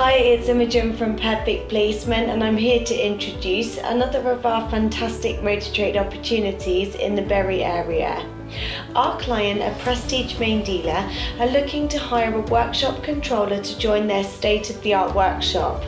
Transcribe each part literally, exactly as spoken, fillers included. Hi, it's Imogen from Perfect Placement, and I'm here to introduce another of our fantastic motor trade opportunities in the Bury area. Our client, a Prestige main dealer, are looking to hire a workshop controller to join their state-of-the-art workshop.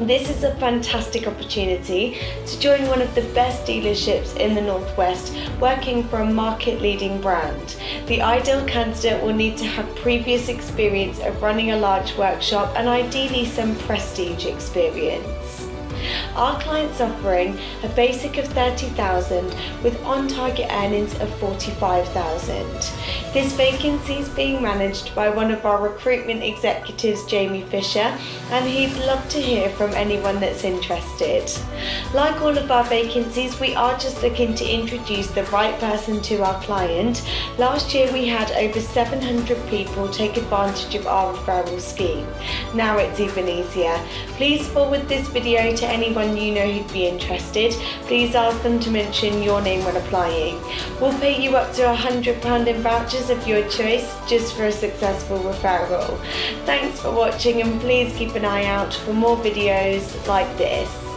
This is a fantastic opportunity to join one of the best dealerships in the Northwest, working for a market-leading brand. The ideal candidate will need to have previous experience of running a large workshop and ideally some prestige experience. Our client's offering a basic of thirty thousand with on-target earnings of forty-five thousand. This vacancy is being managed by one of our recruitment executives, Jamie Fisher, and he'd love to hear from anyone that's interested. Like all of our vacancies, we are just looking to introduce the right person to our client. Last year we had over seven hundred people take advantage of our referral scheme. Now it's even easier. Please forward this video to anyone you know who'd be interested. Please ask them to mention your name when applying. We'll pay you up to one hundred pounds in vouchers of your choice just for a successful referral. Thanks for watching, and please keep an eye out for more videos like this.